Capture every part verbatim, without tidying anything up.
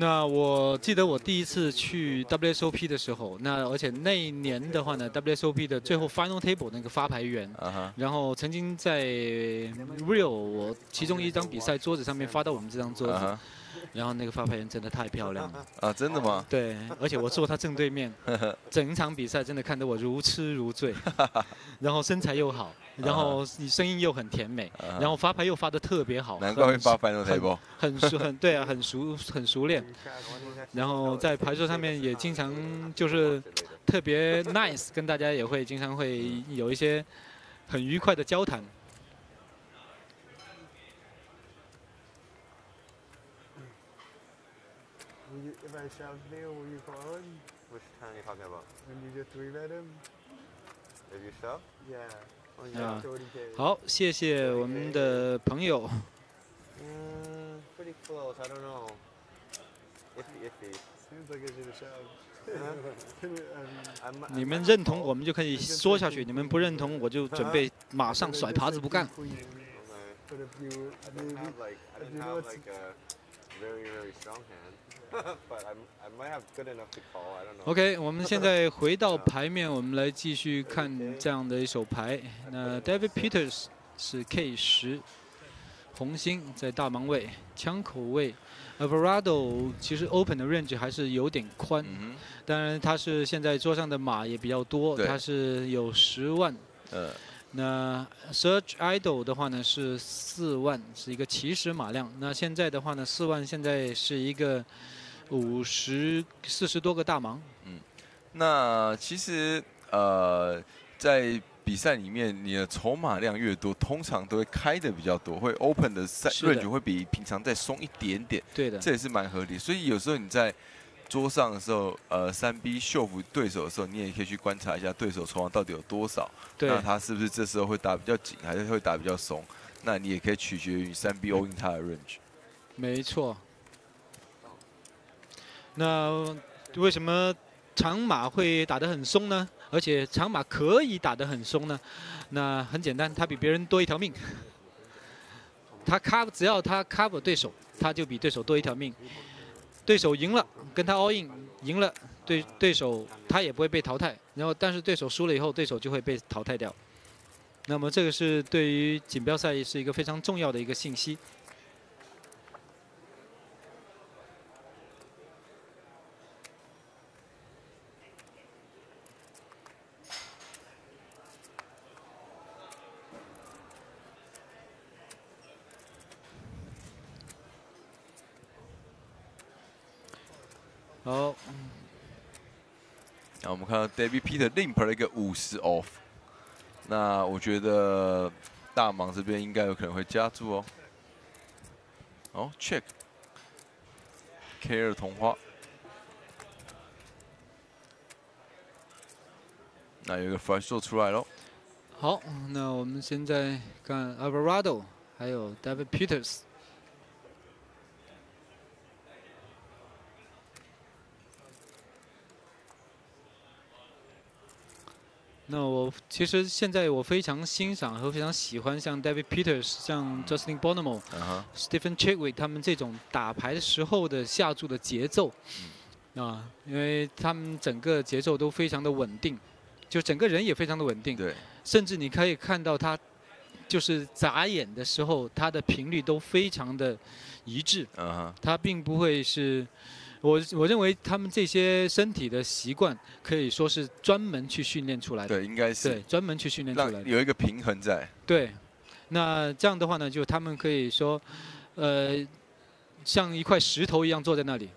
那我记得我第一次去 W S O P 的时候，那而且那一年的话呢 ，W S O P 的最后 Final Table 那个发牌员， uh huh. 然后曾经在 Rio 我其中一张比赛桌子上面发到我们这张桌子， uh huh. 然后那个发牌员真的太漂亮了啊！ Uh, 真的吗？对，而且我坐他正对面，整场比赛真的看得我如痴如醉，然后身材又好，然后你声音又很甜美， uh huh. 然后发牌又发得特别好，难怪会发 Final Table， 很熟很对啊，很熟很熟练。 然后在牌桌上面也经常就是特别 nice， 跟大家也会经常会有一些很愉快的交谈。啊，好，谢谢我们的朋友。 你们认同我们就可以说下去，你们不认同我就准备马上甩耙子不干。OK， 我们现在回到牌面，我们来继续看这样的一手牌。那 David Peters 是 K 十， 红星在大盲位，枪口位。 Alvarado 其实 open 的 range 还是有点宽，嗯、当然他是现在桌上的码也比较多，他是有十万。呃、那 Search Idol 的话呢是四万，是一个起始码量。那现在的话呢，四万现在是一个五十四十多个大盲。嗯，那其实呃在。 比赛里面，你的筹码量越多，通常都会开的比较多，会 open 的赛 range 会比平常再松一点点。对的，这也是蛮合理。所以有时候你在桌上的时候，呃，三 B 秀服对手的时候，你也可以去观察一下对手筹码到底有多少，那他是不是这时候会打比较紧，还是会打比较松？那你也可以取决于三 B all in 他的 range。没错。那为什么长码会打得很松呢？ 而且长码可以打得很松呢，那很简单，他比别人多一条命。他 cover 只要他 cover 对手，他就比对手多一条命。对手赢了，跟他 all in 赢了，对对手他也不会被淘汰。然后，但是对手输了以后，对手就会被淘汰掉。那么这个是对于锦标赛是一个非常重要的一个信息。 好，那、啊、我们看到 David Peter limp 了一个五十 off， 那我觉得大盲这边应该有可能会加注哦。哦 ，check K 二同花，那有一个 flush draw 出来喽。好，那我们现在看 Alvarado 还有 David Peters。 那我其实现在我非常欣赏和非常喜欢像 David Peters、像 Justin Bonomo、uh、huh, Stephen Trickey 他们这种打牌的时候的下注的节奏，啊，因为他们整个节奏都非常的稳定，就整个人也非常的稳定。对。甚至你可以看到他，就是眨眼的时候，他的频率都非常的一致。啊、uh。Huh. 他并不会是。 我我认为他们这些身体的习惯可以说是专门去训练出来的，对，应该是对，专门去训练出来的，有一个平衡在。对，那这样的话呢，就他们可以说，呃，像一块石头一样坐在那里，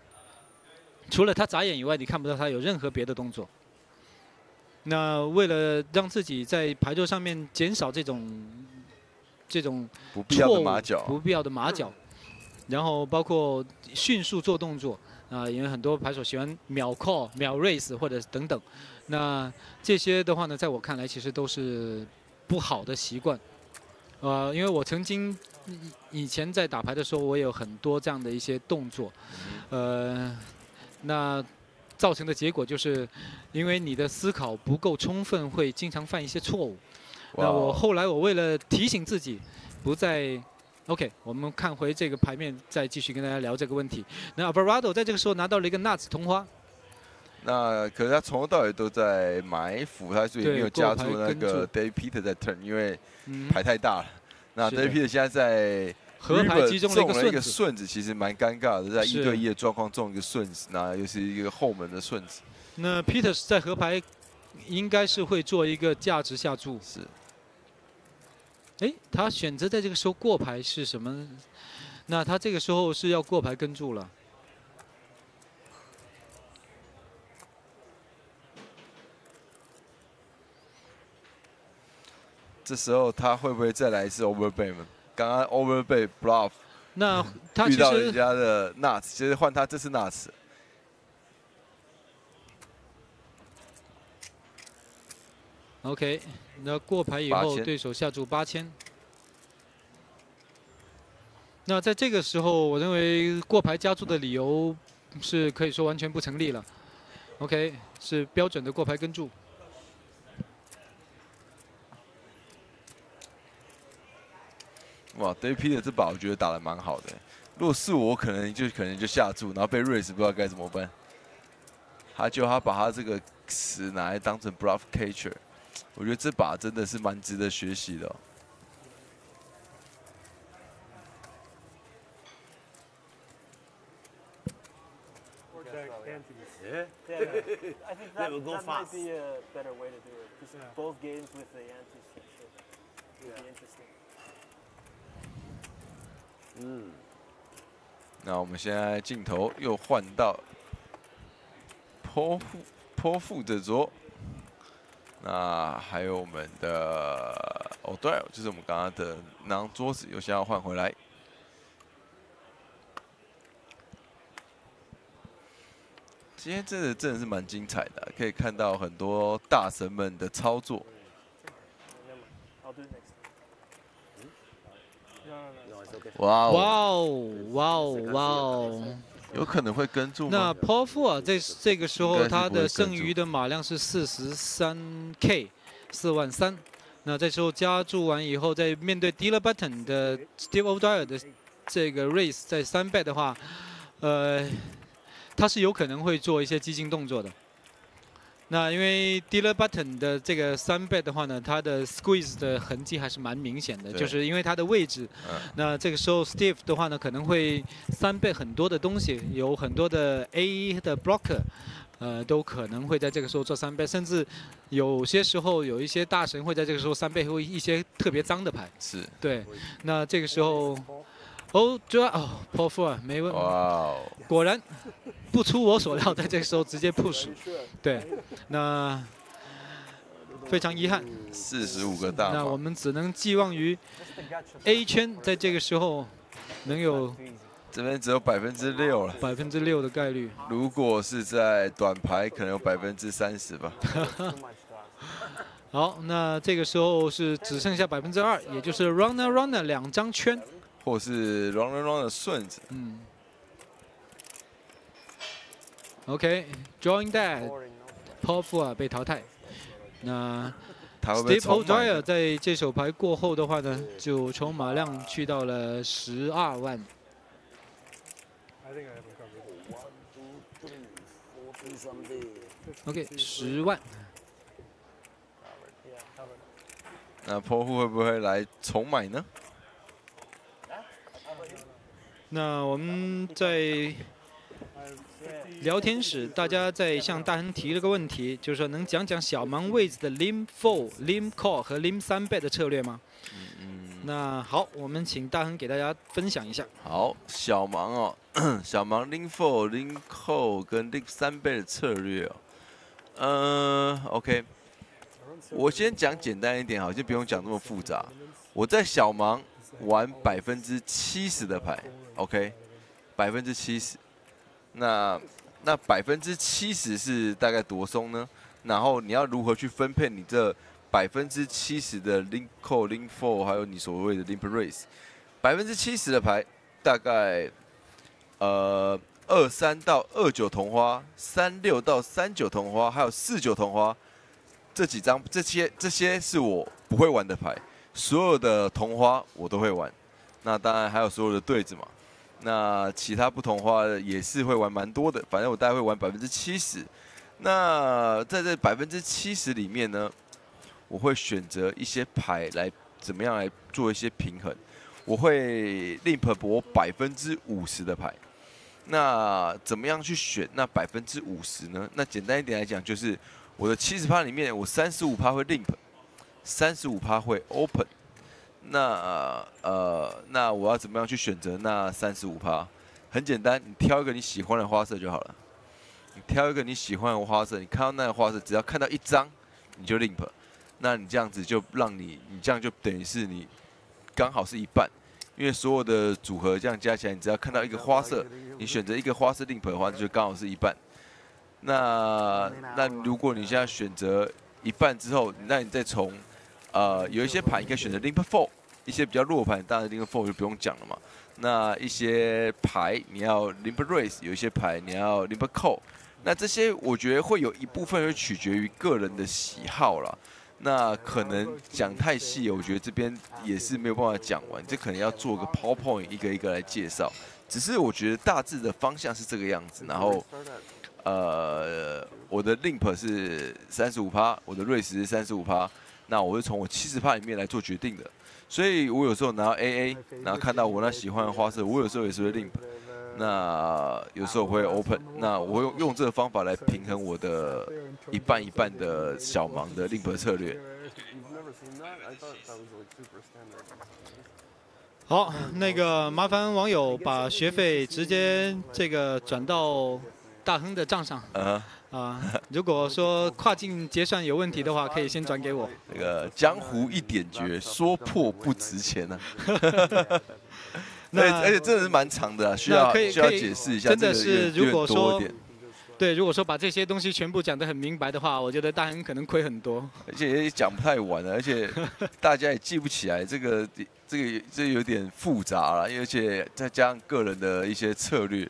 除了他眨眼以外，你看不到他有任何别的动作。那为了让自己在牌桌上面减少这种这种不必要的马脚，不必要的马脚，然后包括迅速做动作。 啊，因为很多牌手喜欢秒 call、秒 raise 或者等等，那这些的话呢，在我看来其实都是不好的习惯。呃，因为我曾经以前在打牌的时候，我有很多这样的一些动作，呃，那造成的结果就是，因为你的思考不够充分，会经常犯一些错误。那我后来我为了提醒自己，不再。 啊， Wow. S OK， 我们看回这个牌面，再继续跟大家聊这个问题。那 Alvarado 在这个时候拿到了一个 nuts 同花。 那可是他从头到尾都在埋伏，他所以没有加出那个 David Peters 在 turn， 因为牌太大了。那 David Peters 现在在河牌击中了一个顺子，其实蛮尴尬的，在一对一的状况中一个顺子，那又是一个后门的顺子。那 Peters 在河牌应该是会做一个价值下注。是。哎，他选择在这个时候过牌是什么？那他这个时候是要过牌跟注了。 这时候他会不会再来一次 overbet 呢？刚刚 overbet bluff， 那他遇到人家的 nuts， 其实换他这次 nuts。OK， 那过牌以后，对手下注八千。那在这个时候，我认为过牌加注的理由是可以说完全不成立了。OK， 是标准的过牌跟注。 哇 ，David Peters 这把我觉得打得蛮好的。如果是我，我可能就可能就下注，然后被 raise 不知道该怎么办。他就他把他这个词拿来当成 bluff catcher， 我觉得这把真的是蛮值得学习的、哦。嗯，那我们现在镜头又换到泼妇泼妇这桌，那还有我们的哦对，就是我们刚刚的那张桌子又想要换回来。今天真的真的是蛮精彩的、啊，可以看到很多大神们的操作。 哇哦哇哦哇哦！有可能会跟注吗？那抛夫啊，这这个时候他的剩余的马量是四十三 K， 四万三。那这时候加注完以后，在面对 Dealer Button 的 Steve O'Dwyer 的这个 raise 在三 bet 的话，呃，他是有可能会做一些激进动作的。那因为 Dealer Button 的这个三 bet 的话呢，它的 squeeze 的痕迹还是蛮明显的，就是因为它的位置。嗯、那这个时候 Steve 的话呢，可能会三 bet 很多的东西，有很多的 A 的 blocker， 呃，都可能会在这个时候做三 bet， 甚至有些时候有一些大神会在这个时候三 bet 会一些特别脏的牌。是。对，那这个时候。 哦，抓哦 ，Palfour 没问，果然不出我所料，在这个时候直接 push， 对，那非常遗憾，四十五个大，那我们只能寄望于 A 圈在这个时候能有，这边只有百分之六了，百分之六的概率，如果是在短牌，可能有百分之三十吧。好，那这个时候是只剩下百分之二，也就是 runner runner 两张圈。 或是 run run run 的顺子。嗯。OK，Join Dad，Palfour 被淘汰。那 Steve O'Dwyer 在这手牌过后的话呢，就从马量去到了十二万。OK， 十万。 那 Palfour 会不会来重买呢？ 那我们在聊天室，大家在向大亨提了个问题，就是说能讲讲小盲位置的 lim four、lim call 和 lim 三倍的策略吗？嗯那好，我们请大亨给大家分享一下。好，小盲哦，小盲 lim four、lim call 跟 lim 三倍的策略哦。嗯、呃、，OK， 我先讲简单一点，好，就不用讲那么复杂。我在小盲玩百分之七十的牌。 OK， 百分之七十，那那百分之七十是大概多松呢？然后你要如何去分配你这百分之七十的 link call、link four， 还有你所谓的 limp raise？ 百分之七十的牌大概呃二三到二九同花，三六到三九同花，还有四九同花，这几张这些这些是我不会玩的牌，所有的同花我都会玩。那当然还有所有的对子嘛。那其他不同的话也是会玩蛮多的，反正我大概会玩百分之七十。那在这百分之七十里面呢，我会选择一些牌来怎么样来做一些平衡。我会 limp 博百分之五十的牌。 那怎么样去选那百分之五十呢？那简单一点来讲，就是我的七十趴里面，我三十五趴会 limp， 三十五趴会 open 那。那呃，那我要怎么样去选择那三十五趴？很简单，你挑一个你喜欢的花色就好了。你挑一个你喜欢的花色，你看到那个花色，只要看到一张你就 limp。那你这样子就让你，你这样就等于是你刚好是一半。 因为所有的组合这样加起来，你只要看到一个花色，你选择一个花色 limp 的话，就刚好是一半。那那如果你现在选择一半之后，那你再从呃有一些盘你可以选择 limp four， 一些比较弱盘当然 limp four 就不用讲了嘛。那一些牌你要 limp raise， 有一些牌你要 limp call。那这些我觉得会有一部分会取决于个人的喜好啦。 那可能讲太细，我觉得这边也是没有办法讲完，这可能要做个 PowerPoint 一个一个来介绍。只是我觉得大致的方向是这个样子，然后，呃，我的 limp 是 百分之三十五， 我的 raise 是 百分之三十五， 那我是从我 百分之七十 里面来做决定的。所以我有时候拿到 A A， 然后看到我那喜欢的花色，我有时候也是会 limp， 那有时候会 open， 那我会用用这个方法来平衡我的。 一半一半的小盲的 limp 策略。好，那个麻烦网友把学费直接这个转到大亨的账上。啊、uh huh. 啊！如果说跨境结算有问题的话，可以先转给我。那个江湖一点绝，说破不值钱呢、啊。那而且真的是蛮长的、啊，需要需要解释一下。真的是，如果说。 对，如果说把这些东西全部讲得很明白的话，我觉得大亨可能亏很多，而且也讲不太完了，而且大家也记不起来，这个这个这有点复杂了，而且再加上个人的一些策略，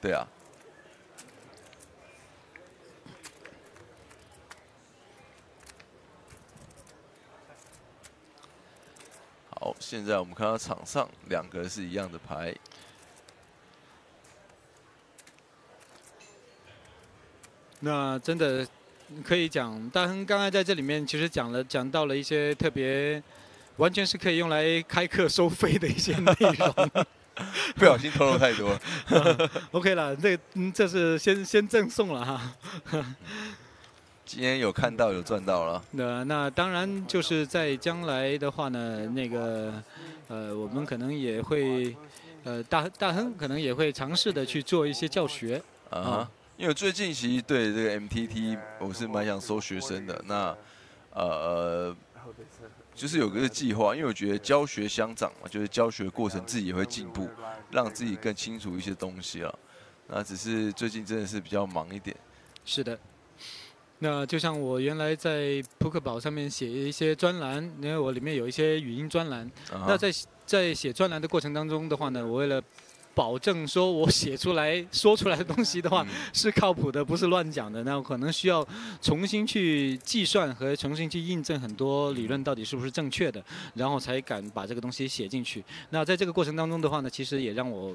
对啊。好，现在我们看到场上两个是一样的牌。 那真的可以讲，大亨刚才在这里面其实讲了，讲到了一些特别，完全是可以用来开课收费的一些内容。不小心透露太多了。uh, OK 了，这这是先先赠送了哈。今天有看到有赚到了。那那当然就是在将来的话呢，那个呃，我们可能也会呃，大大亨可能也会尝试的去做一些教学啊。Uh huh. 呃 因为最近其实对这个 M T T 我是蛮想收学生的，那呃就是有个计划，因为我觉得教学相长嘛，就是教学过程自己也会进步，让自己更清楚一些东西了。那只是最近真的是比较忙一点。是的，那就像我原来在扑克宝上面写一些专栏，因为我里面有一些语音专栏。Uh huh. 那在在写专栏的过程当中的话呢，我为了 保证说我写出来说出来的东西的话、嗯、是靠谱的，不是乱讲的。那我可能需要重新去计算和重新去印证很多理论到底是不是正确的，然后才敢把这个东西写进去。那在这个过程当中的话呢，其实也让我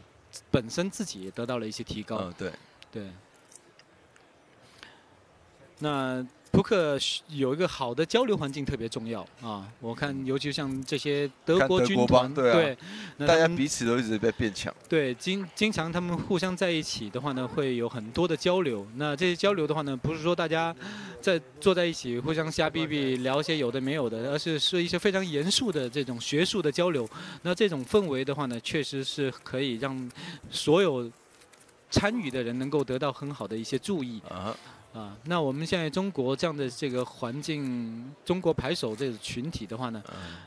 本身自己也得到了一些提高。嗯、哦，对，对。那扑克有一个好的交流环境特别重要啊！我看，尤其像这些德国军团，对，对那大家彼此都一直在变强。对，经经常他们互相在一起的话呢，会有很多的交流。那这些交流的话呢，不是说大家在坐在一起互相瞎逼逼聊一些有的没有的，而是是一些非常严肃的这种学术的交流。那这种氛围的话呢，确实是可以让所有参与的人能够得到很好的一些注意啊。 啊，那我们现在中国这样的这个环境，中国牌手这个群体的话呢，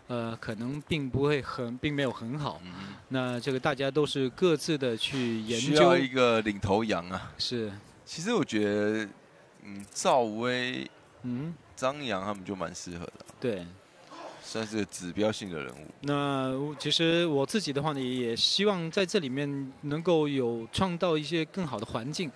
呃，可能并不会很，并没有很好。嗯、那这个大家都是各自的去研究。需要一个领头羊啊。是。其实我觉得，嗯，赵薇、嗯，张扬他们就蛮适合的。对。 算是指标性的人物。那其实我自己的话呢，也希望在这里面能够有创造一些更好的环境。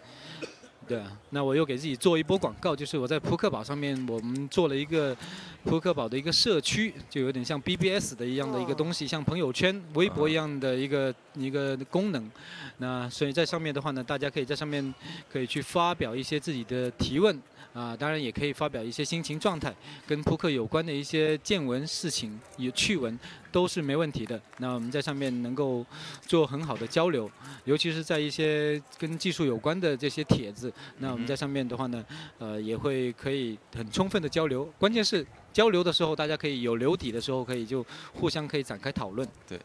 对啊，那我又给自己做一波广告，就是我在扑克宝上面，我们做了一个扑克宝的一个社区，就有点像 B B S 的一样的一个东西，像朋友圈、微博一样的一个一个功能。那所以在上面的话呢，大家可以在上面可以去发表一些自己的提问啊，当然也可以发表一些心情状态，跟扑克有关的一些见闻、事情、有趣闻。 都是没问题的。那我们在上面能够做很好的交流，尤其是在一些跟技术有关的这些帖子，那我们在上面的话呢，呃，也会可以很充分的交流。关键是交流的时候，大家可以有留底的时候，可以就互相可以展开讨论。对。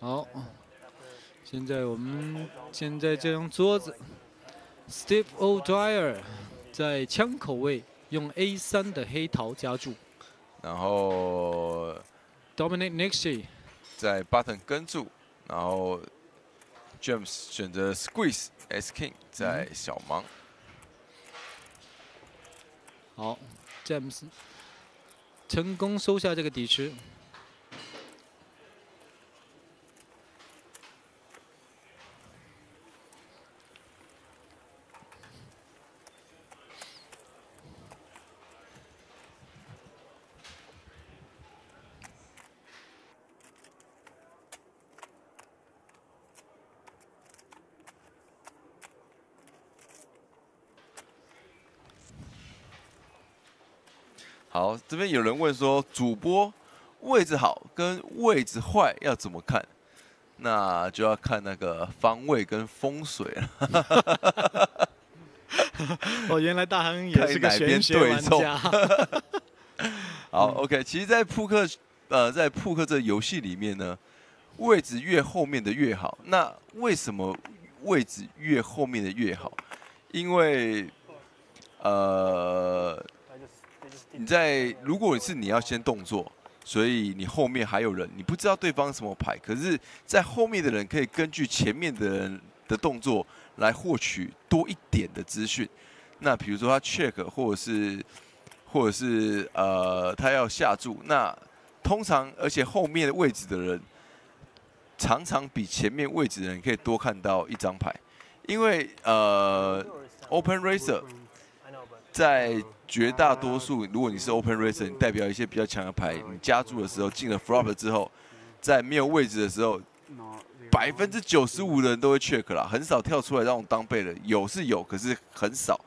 好，现在我们现在这张桌子 ，Steve O'Dwyer 在枪口位用 A 三 的黑桃夹住，然后 Dominik Nitsche 在 button 跟住，然后 James 选择 squeeze S King 在小盲。嗯、好 ，James 成功收下这个底池。 好，这边有人问说，主播位置好跟位置坏要怎么看？那就要看那个方位跟风水了。哦，原来大亨也是个玄学玩家。好 ，OK， 其实，在扑克，呃，在扑克这游戏里面呢，位置越后面的越好。那为什么位置越后面的越好？因为，呃。 你在，如果是你要先动作，所以你后面还有人，你不知道对方什么牌，可是，在后面的人可以根据前面的人的动作来获取多一点的资讯。那比如说他 check， 或者是，或者是呃，他要下注。那通常，而且后面位置的人，常常比前面位置的人可以多看到一张牌，因为呃 ，Open Racer 在。 绝大多数，如果你是 open racer， 你代表一些比较强的牌，你加注的时候进了 flop 之后，在没有位置的时候，百分之九十五的人都会 check 啦，很少跳出来让我当背的，有是有，可是很少。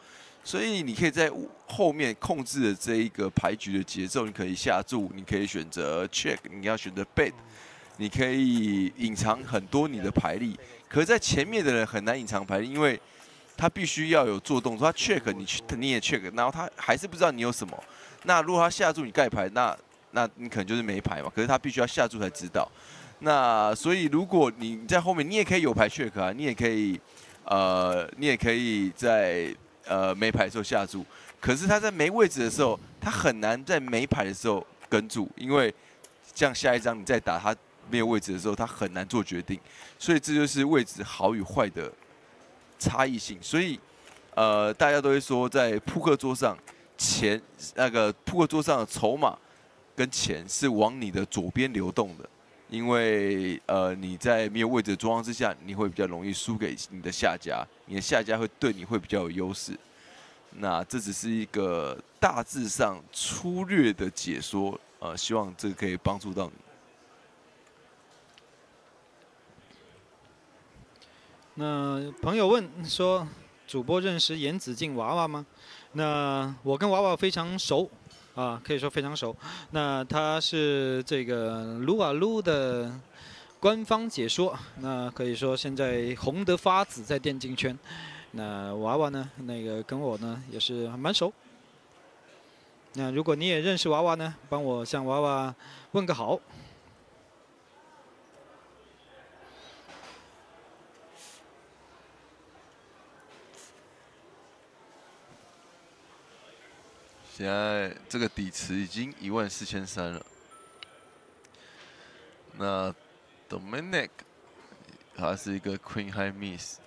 所以你可以在后面控制了这一个牌局的节奏，你可以下注，你可以选择 check， 你要选择 bet， 你可以隐藏很多你的牌力，可是在前面的人很难隐藏牌力，因为。 他必须要有做动作，他 check 你，你也 check， 然后他还是不知道你有什么。那如果他下注你盖牌，那那你可能就是没牌嘛。可是他必须要下注才知道。那所以如果你在后面，你也可以有牌 check 啊，你也可以，呃，你也可以在呃没牌的时候下注。可是他在没位置的时候，他很难在没牌的时候跟注，因为像下一张你再打他没有位置的时候，他很难做决定。所以这就是位置好与坏的。 差异性，所以，呃，大家都会说，在扑克桌上，钱那个扑克桌上的筹码跟钱是往你的左边流动的，因为呃你在没有位置的状况之下，你会比较容易输给你的下家，你的下家会对你会比较有优势。那这只是一个大致上粗略的解说，呃，希望这可以帮助到你。 那朋友问说，主播认识严子敬娃娃吗？那我跟娃娃非常熟，啊，可以说非常熟。那他是这个撸啊撸的官方解说，那可以说现在红得发紫在电竞圈。那娃娃呢，那个跟我呢也是蛮熟。那如果你也认识娃娃呢，帮我向娃娃问个好。现在这个底池已经一万四千三了。那 Dominik 他是一个 Queen High Miss，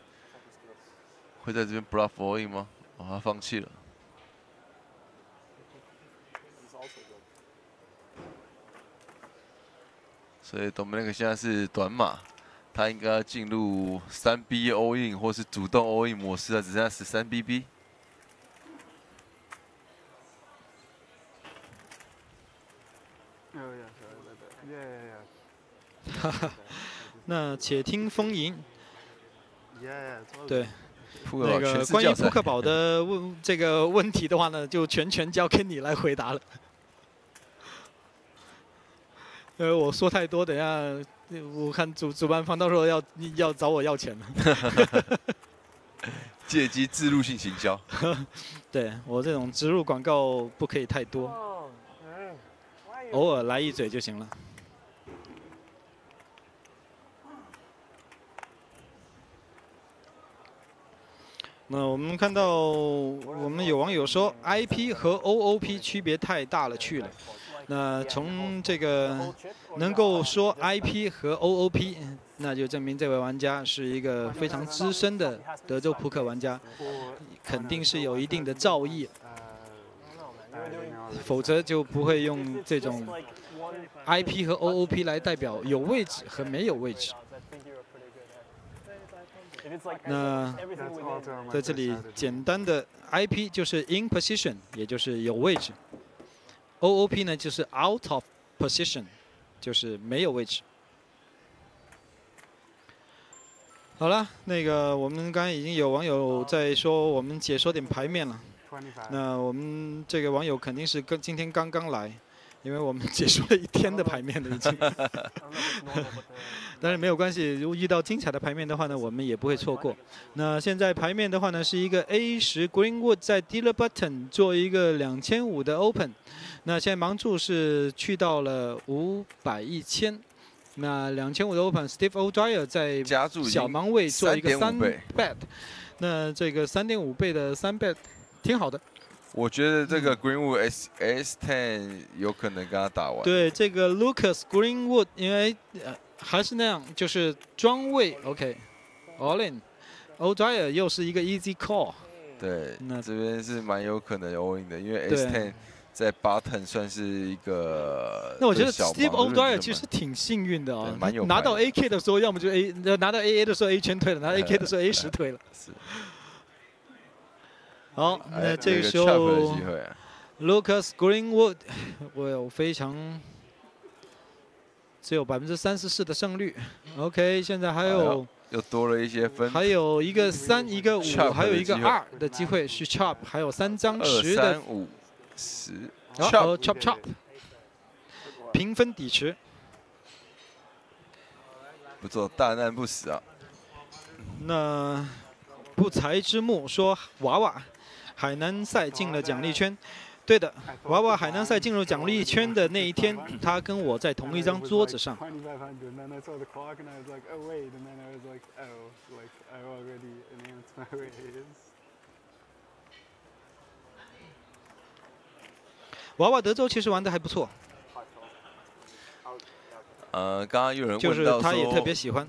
会在这边 bluff all in 吗？哦，他放弃了。 所以 Dominik 现在是短码，他应该要进入三 B all in 或是主动 all in 模式了，只剩下十三 B B。哈哈，那且听风吟。对，那个关于扑克堡的问这个问题的话呢，就全权交给你来回答了。 呃，我说太多，等下我看主主办方到时候要要找我要钱了。借机植入性行销。对我这种植入广告不可以太多，偶尔来一嘴就行了。那我们看到我们有网友说 ，I P 和 O O P 区别太大了去了。 那从这个能够说 I P 和 O O P， 那就证明这位玩家是一个非常资深的德州扑克玩家，肯定是有一定的造诣，否则就不会用这种 I P 和 O O P 来代表有位置和没有位置。那在这里简单的 I P 就是 in position， 也就是有位置。 O O P 呢，就是 out of position， 就是没有位置。好了，那个我们刚才已经有网友在说，我们解说点牌面了。那我们这个网友肯定是跟今天刚刚来，因为我们解说了一天的牌面了已经。但是没有关系，如果遇到精彩的牌面的话呢，我们也不会错过。那现在牌面的话呢，是一个 A 十 Greenwood 在 Dealer Button 做一个两千五的 Open。 那现在盲注是去到了五百一千，那两千五的 Open Steve O'Dwyer 在小盲位做一个三 bet， 那这个 三点五 倍的三 bet 挺好的。我觉得这个 Greenwood S、嗯、S 十 有可能跟他打完。对，这个 Lucas Greenwood 因为、呃、还是那样，就是庄位 OK all in， O'Dwyer 又是一个 easy call。对，那这边是蛮有可能 all in 的，因为 S 十。 在 button 算是一个，那我觉得 Steve O'Dwyer 其实挺幸运的哦，拿到 A K 的时候，要么就 A， 拿到 A A 的时候 A 全退了，拿到 A K 的时候 A 十 退了。好，那这个时候 Lucas Greenwood， 我有非常只有 百分之三十四 的胜率。OK， 现在还有又多了一些分，还有一个三，一个五，还有一个二的机会是 chop， 还有三张十的。 十 ，chop chop chop， 平分底池，不做大难不死啊。那不才之木说娃娃海南赛进了奖励圈，对的，娃娃海南赛进入奖励圈的那一天，他跟我在同一张桌子上。娃娃德州其实玩的还不错，呃，刚刚有人问到说，就是他也特别喜欢。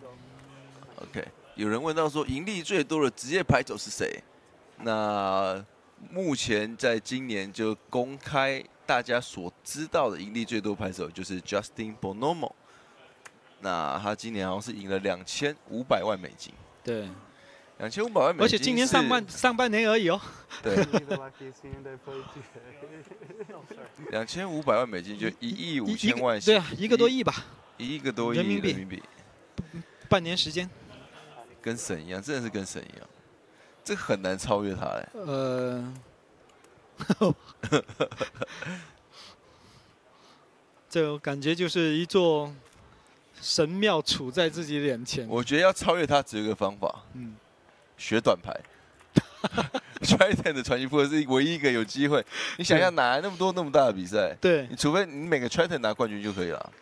OK， 有人问到说，盈利最多的职业牌手是谁？那目前在今年就公开大家所知道的盈利最多牌手就是 Justin Bonomo， 那他今年好像是赢了两千五百万美金。对。 两千五百万美金，而且今年上半上半年而已哦。对，两千五百万美金就一亿五千万，对啊，一个多亿吧，一个多亿人民币，半年时间，跟神一样，真的是跟神一样，这很难超越他哎。呃，这感觉就是一座神庙杵在自己眼前。我觉得要超越他只有一个方法，嗯。 学短牌，Triton 的传奇扑克是唯一一个有机会。你想想，哪来那么多那么大的比赛？对，你除非你每个 Triton 拿冠军就可以了。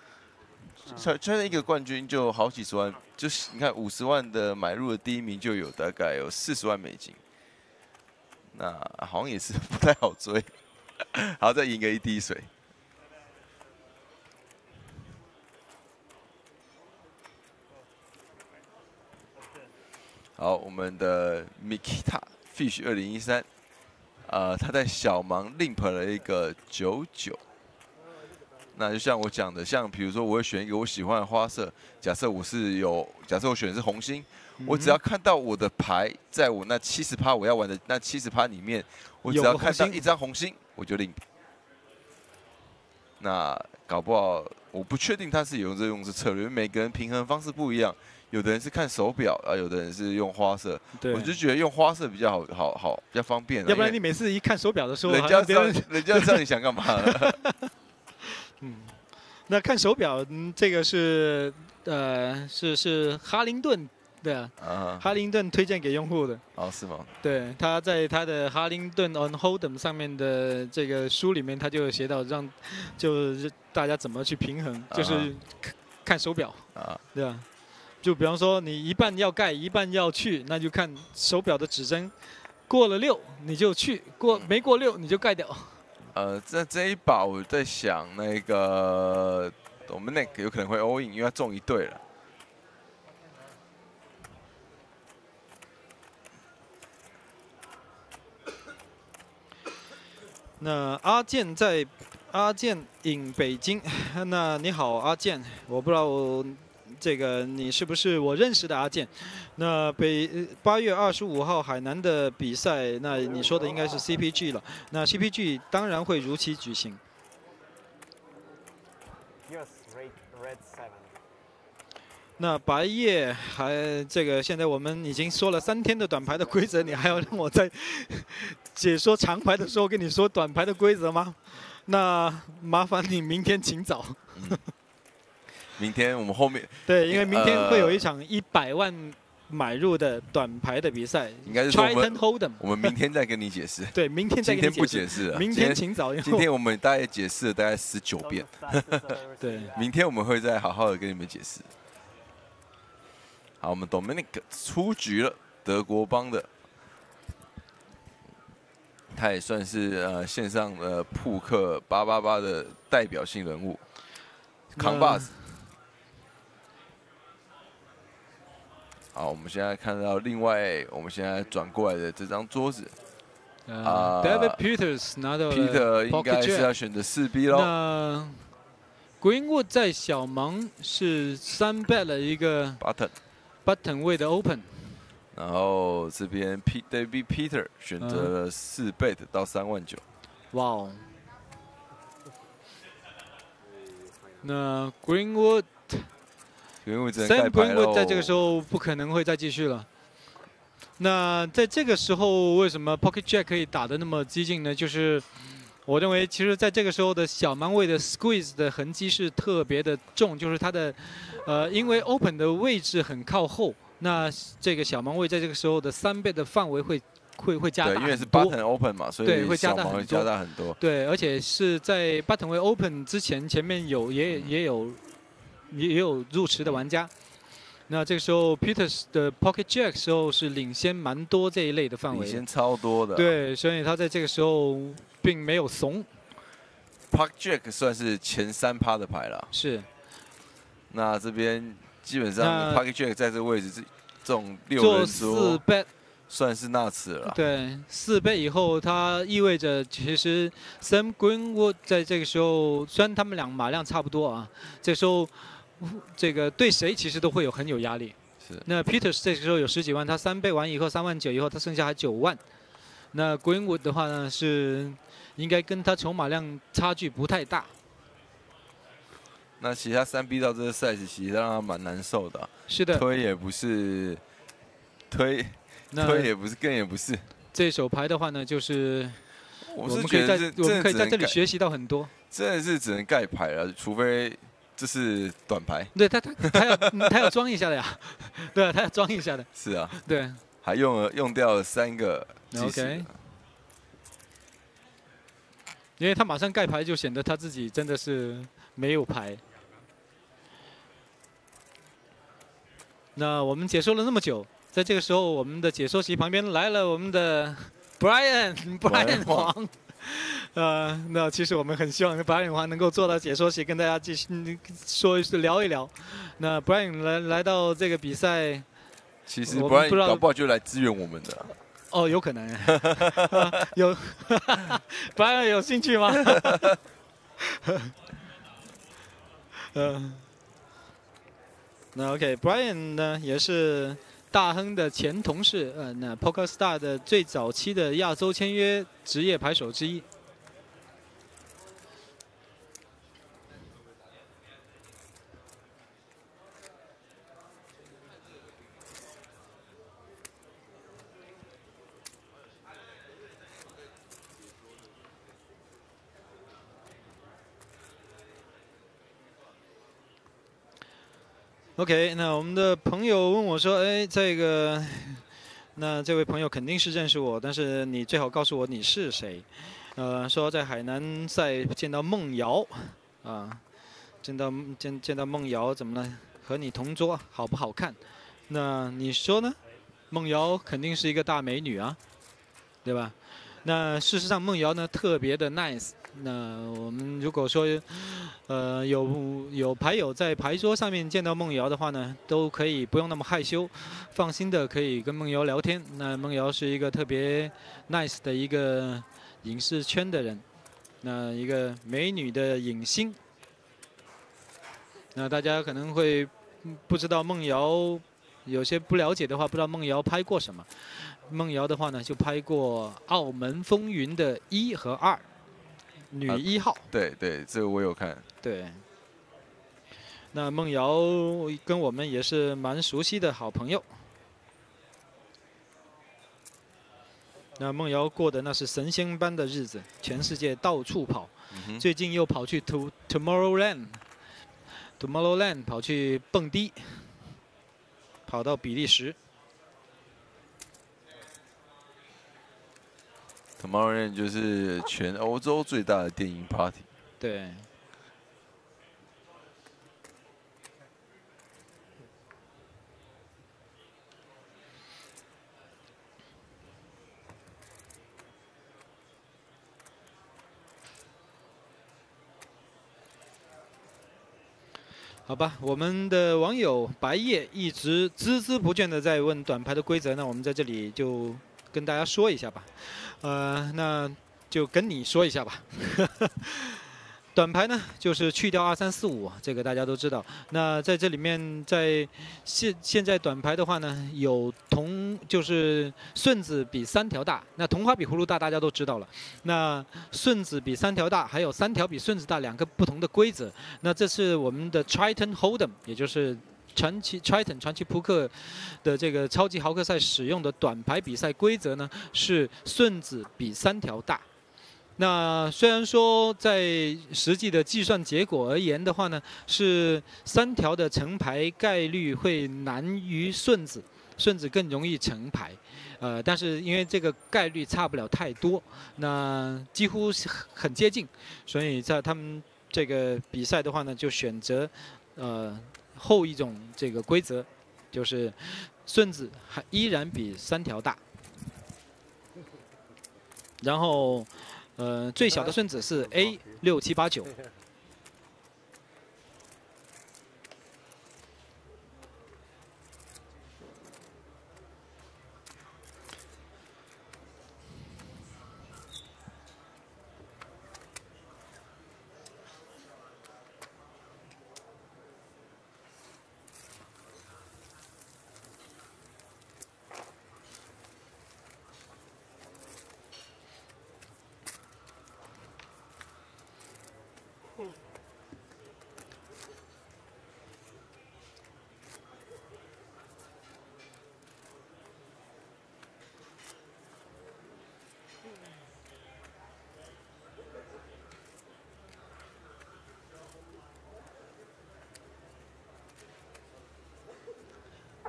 Triton 一个冠军就好几十万，就是你看五十万的买入的第一名就有大概有四十万美金，那好像也是不太好追。好，再赢个一滴水。好，我们的 Mikita Fish 二零一三，呃，他在小盲 limp 了一个九九。那就像我讲的，像比如说，我会选一个我喜欢的花色。假设我是有，假设我选的是红心，嗯、我只要看到我的牌在我那七十趴我要玩的那七十趴里面，我只要看到一张红心，我就limp。那搞不好，我不确定他是有这用这策略，因为每个人平衡方式不一样。 有的人是看手表啊，有的人是用花色，我就觉得用花色比较好，好好比较方便。要不然你每次一看手表的时候，人家知道人家知道你想干嘛了。嗯，那看手表，嗯、这个是呃是是哈灵顿的，啊、哈灵顿推荐给用户的。哦，是吗？对，他在他的哈灵顿 on Hold'em 上面的这个书里面，他就有写到让就是大家怎么去平衡，啊、就是看手表啊，对吧？ 就比方说，你一半要盖，一半要去，那就看手表的指针。过了六你就去，过没过六你就盖掉。呃，在这一把我在想，那个我们那个有可能会 all in， 因为他中一对了。那阿健在阿健in北京，那你好阿健，我不知道我。 这个你是不是我认识的阿健？那北八月二十五号海南的比赛，那你说的应该是 C P G 了。那 C P G 当然会如期举行。那白夜还这个，现在我们已经说了三天的短牌的规则，你还要让我在解说长牌的时候跟你说短牌的规则吗？那麻烦你明天请早。嗯 明天我们后面对，因为明天会有一场一百万买入的短牌的比赛，应该是我们 Triton Hold'em 我们明天再跟你解释。对，明天再跟你解释。今天不解释了，明天请早。今天我们大概解释了大概十九遍。对，明天我们会再好好的跟你们解释。好，我们 Dominik 出局了，德国帮的，他也算是呃线上的扑克八八八的代表性人物，扛把子。 好，我们现在看到另外，我们现在转过来的这张桌子，啊 ，David Peters 拿到 Peter 应该是要选择四 B 咯。那 Greenwood 在小盲是三 bet 了一个 button button 位的 open， 然后这边 P David Peter 选择了四 bet 到三万九。哇哦！那 Greenwood。 Sam Greenwood 在这个时候不可能会再继续了。那在这个时候，为什么 Pocket Jack 可以打得那么激进呢？就是我认为，其实在这个时候的小盲位的 Squeeze 的痕迹是特别的重，就是它的呃，因为 Open 的位置很靠后，那这个小盲位在这个时候的三倍的范围会会会加大很多。对，因为是 Button Open 嘛，所以对会加大很多。对，而且是在 Button 位 Open 之前，前面有也也有。 也也有入池的玩家，那这个时候 Peters 的 Pocket Jack 时候是领先蛮多这一类的范围，领先超多的、啊。对，所以他在这个时候并没有怂。Pocket Jack 算是前三趴的牌了。是。那这边基本上 Pocket Jack 在这个位置是这种六人桌，算是纳次了。对，四倍以后，它意味着其实 Sam Greenwood 在这个时候，虽然他们俩马量差不多啊，这个、时候。 这个对谁其实都会有很有压力。是。那 Peters 这时候有十几万，他三倍完以后三万九以后，他剩下还九万。那 Greenwood 的话呢是应该跟他筹码量差距不太大。那其他三 B 到这个 size 其实让他蛮难受的、啊。是的。推也不是，推推也不是，更也不是。这手牌的话呢，就是我是觉得我们可以在这里学习到很多。真的是只能盖牌了，除非。 这是短牌，对他他他要他要装一下的呀，对啊，他要装一下的。是啊，对，还用了用掉了三个技术， okay, 因为他马上盖牌就显得他自己真的是没有牌。那我们解说了那么久，在这个时候，我们的解说席旁边来了我们的 Brian Brian 黄。呃，那其实我们很希望 Brian 的话能够做到解说席，跟大家继续说聊一聊。那 Brian 来来到这个比赛，其实 Brian 搞不好就来支援我们的、啊。哦，有可能。啊、有 Brian 有兴趣吗？嗯。那 OK，Brian 呢也是大亨的前同事，呃，那 Poker Star 的最早期的亚洲签约职业牌手之一。OK， 那我们的朋友问我说：“哎，这个，那这位朋友肯定是认识我，但是你最好告诉我你是谁。”呃，说在海南赛见到孟瑶，啊，见到见见到孟瑶怎么了？和你同桌好不好看？那你说呢？孟瑶肯定是一个大美女啊，对吧？那事实上孟瑶呢特别的 nice。 那我们如果说，呃，有有牌友在牌桌上面见到梦瑶的话呢，都可以不用那么害羞，放心的可以跟梦瑶聊天。那梦瑶是一个特别 nice 的一个影视圈的人，那一个美女的影星。那大家可能会不知道梦瑶，有些不了解的话，不知道梦瑶拍过什么。梦瑶的话呢，就拍过《澳门风云》的一和二。 女一号，啊、对对，这个我有看。对，那孟瑶跟我们也是蛮熟悉的好朋友。那孟瑶过的那是神仙般的日子，全世界到处跑，嗯、最近又跑去 To Tomorrowland Tomorrowland 跑去蹦迪，跑到比利时。 Tomorrowland 就是全欧洲最大的电影 party。对。好吧，我们的网友白夜一直孜孜不倦的在问短牌的规则，那我们在这里就。 跟大家说一下吧，呃，那就跟你说一下吧。短牌呢，就是去掉二三四五，这个大家都知道。那在这里面，在现现在短牌的话呢，有同就是顺子比三条大，那同花比葫芦大大家都知道了。那顺子比三条大，还有三条比顺子大，两个不同的规则。那这是我们的 Triton Hold'em， 也就是。 传奇 Triton 传奇扑克的这个超级豪客赛使用的短牌比赛规则呢，是顺子比三条大。那虽然说在实际的计算结果而言的话呢，是三条的成牌概率会难于顺子，顺子更容易成牌。呃，但是因为这个概率差不了太多，那几乎很接近，所以在他们这个比赛的话呢，就选择呃。 后一种这个规则，就是顺子还依然比三条大，然后呃最小的顺子是 A 六七八九。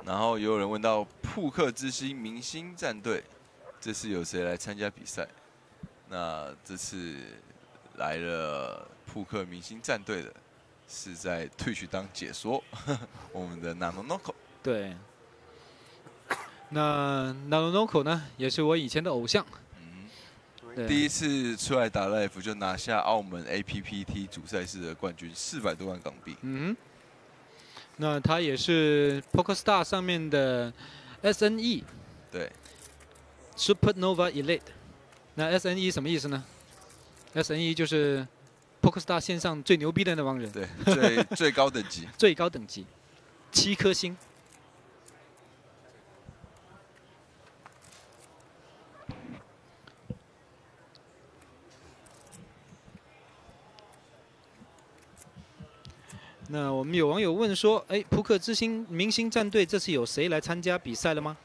然后也有人问到扑克之星明星战队，这次有谁来参加比赛？那这次来了扑克明星战队的，是在Twitch当解说，呵呵我们的 Nanonoko。对，那 Nanonoko 呢，也是我以前的偶像。嗯。对啊、第一次出来打 live 就拿下澳门 A P P T 主赛事的冠军，四百多万港币。嗯，那他也是 Poker Star 上面的 S N E， 对 ，Supernova Elite。那 S N E 什么意思呢 ？S N E 就是 Poker Star 线上最牛逼的那帮人，对，最最高等级，最高等级，七颗星。 那我们有网友问说：“哎，扑克之星明星战队这次有谁来参加比赛了吗？”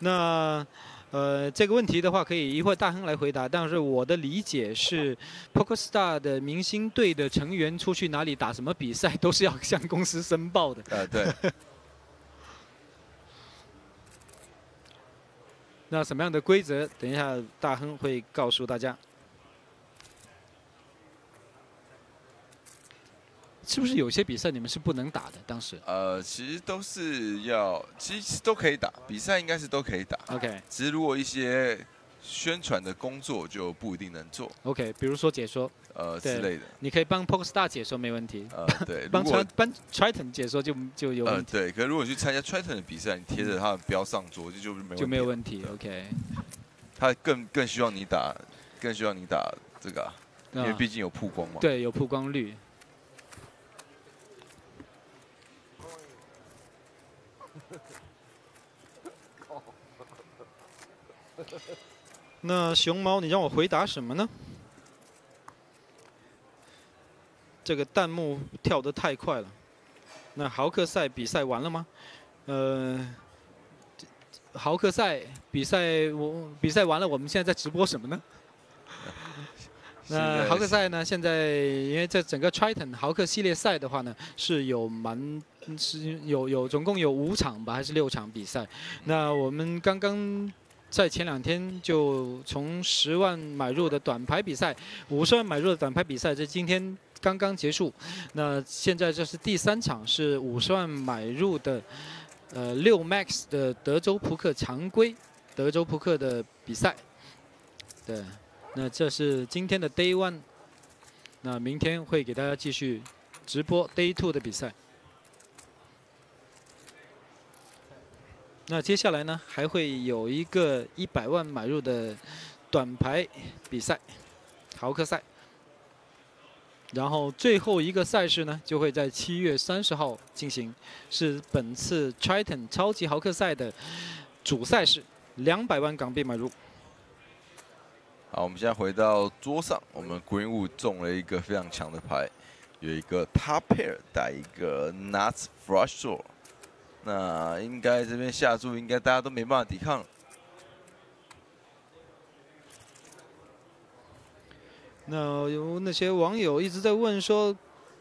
那，呃，这个问题的话，可以一会儿大亨来回答。但是我的理解是 ，Poker Star 的明星队的成员出去哪里打什么比赛，都是要向公司申报的。呃，对。那什么样的规则？等一下大亨会告诉大家。 是不是有些比赛你们是不能打的？当时呃，其实都是要，其实都可以打，比赛应该是都可以打。OK， 只是如果一些宣传的工作就不一定能做。OK， 比如说解说呃之类的，你可以帮 Poker Star 解说没问题。呃，对，帮 Triton 解说就就有问题。呃，对，可是如果去参加 Triton 的比赛，你贴着他的标上桌，这就没问题。就没有问题。OK， 他更更需要你打，更需要你打这个、啊，因为毕竟有曝光嘛。对，有曝光率。 那熊猫，你让我回答什么呢？这个弹幕跳得太快了。那豪客赛比赛完了吗？呃，豪客赛比赛我比赛完了，我们现在在直播什么呢？那豪客赛呢？现在因为这整个 Triton 豪客系列赛的话呢，是有蛮。 是有有总共有五场吧，还是六场比赛？那我们刚刚在前两天就从十万买入的短牌比赛，五十万买入的短牌比赛，这今天刚刚结束。那现在这是第三场，是五十万买入的，呃，六 max 的德州扑克常规德州扑克的比赛。对，那这是今天的 day one， 那明天会给大家继续直播 day two 的比赛。 那接下来呢，还会有一个一百万买入的短牌比赛，豪客赛。然后最后一个赛事呢，就会在七月三十号进行，是本次 Triton 超级豪客赛的主赛事，两百万港币买入。好，我们现在回到桌上，我们 Greenwood 中了一个非常强的牌，有一个 Top Pair 打一个 Nuts Flush Draw。 那应该这边下注，应该大家都没办法抵抗了。那有那些网友一直在问说，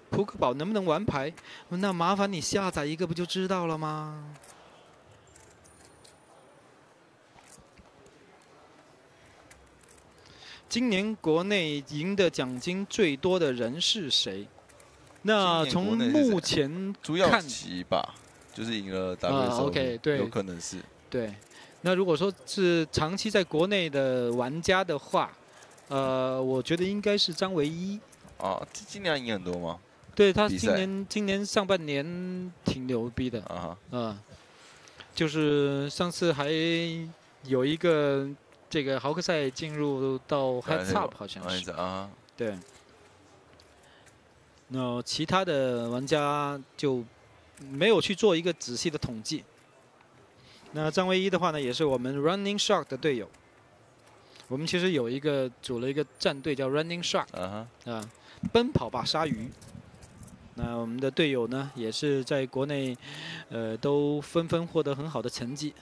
扑克宝能不能玩牌？那麻烦你下载一个不就知道了吗？今年国内赢的奖金最多的人是谁？那从目前朱耀奇吧。 就是赢了 W S O P， 对，有可能是。对，那如果说是长期在国内的玩家的话，呃，我觉得应该是张唯一。哦，今年赢很多吗？对他今年今年上半年挺牛逼的啊啊、呃，就是上次还有一个这个豪客赛进入到 Heads Up 好像是啊，对。那其他的玩家就。 没有去做一个仔细的统计。那张唯一的话呢，也是我们 Running Shark 的队友。我们其实有一个组了一个战队叫 Running Shark， 啊、uh huh. 呃，奔跑吧鲨鱼。那我们的队友呢，也是在国内，呃，都纷纷获得很好的成绩。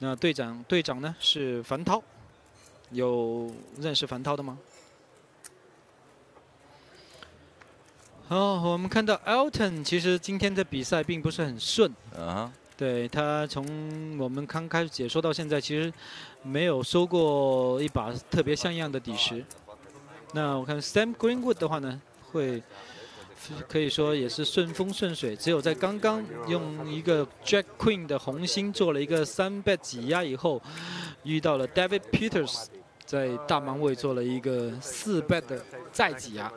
那队长队长呢是樊涛，有认识樊涛的吗？ 哦， oh, 我们看到 Elton 其实今天的比赛并不是很顺啊。Uh huh. 对他从我们刚开始解说到现在，其实没有收过一把特别像样的底石。那我看 Sam Greenwood 的话呢，会可以说也是顺风顺水，只有在刚刚用一个 Jack Queen 的红心做了一个三 bet 挤压以后，遇到了 David Peters， 在大满尾做了一个四 bet 的再挤压。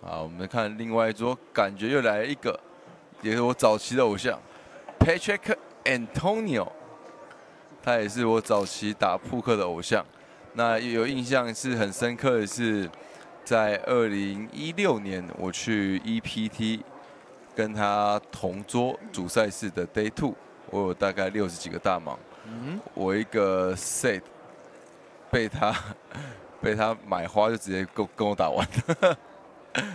好，我们看另外一桌，感觉又来了一个，也是我早期的偶像 ，Patrik Antonius， 他也是我早期打扑克的偶像。那有印象是很深刻的是，在二零一六年我去 E P T 跟他同桌主赛事的 Day Two， 我有大概六十几个大盲，嗯、我一个 set 被他。被他买花就直接跟跟我打完，